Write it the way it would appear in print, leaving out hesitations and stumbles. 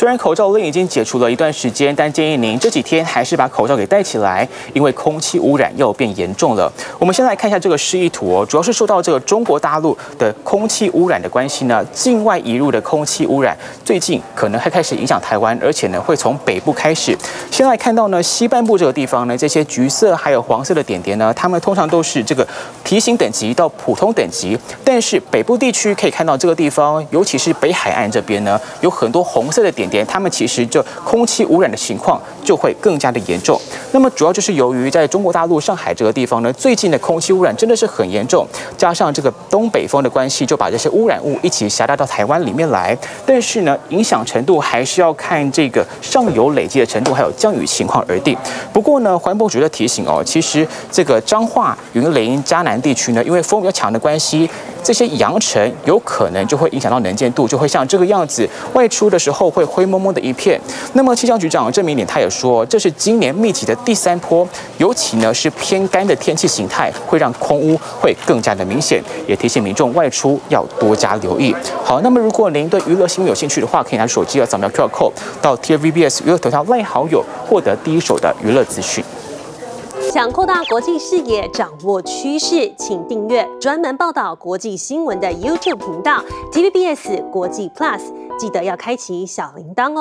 虽然口罩令已经解除了一段时间，但建议您这几天还是把口罩给戴起来，因为空气污染又变严重了。我们先来看一下这个示意图哦，主要是受到这个中国大陆的空气污染的关系呢，境外引入的空气污染最近可能还开始影响台湾，而且呢会从北部开始。先来看到呢西半部这个地方呢，这些橘色还有黄色的点点呢，它们通常都是这个提醒等级到普通等级，但是北部地区可以看到这个地方，尤其是北海岸这边呢，有很多红色的点点，它们其实就空气污染的情况就会更加的严重。那么主要就是由于在中国大陆上海这个地方呢，最近的空气污染真的是很严重，加上这个东北风的关系，就把这些污染物一起携带到台湾里面来。但是呢，影响程度还是要看这个上游累积的程度，还有降雨情况而定。不过呢，环保局的提醒哦，其实这个彰化、云林、嘉南地区呢，因为风比较强的关系，这些扬尘有可能就会影响到能见度，就会像这个样子，外出的时候会灰蒙蒙的一片。那么气象局长郑明典他也说，这是今年密集的第三波，尤其呢是偏干的天气形态，会让空污会更加的明显，也提醒民众外出要多加留意。好，那么如果您对娱乐新闻有兴趣的话，可以拿手机扫描 QR code 到 TVBS 娱乐头条LINE好友，获得第一手的娱乐资讯。想扩大国际视野，掌握趋势，请订阅专门报道国际新闻的 YouTube 频道 TVBS 国际 Plus， 记得要开启小铃铛哦。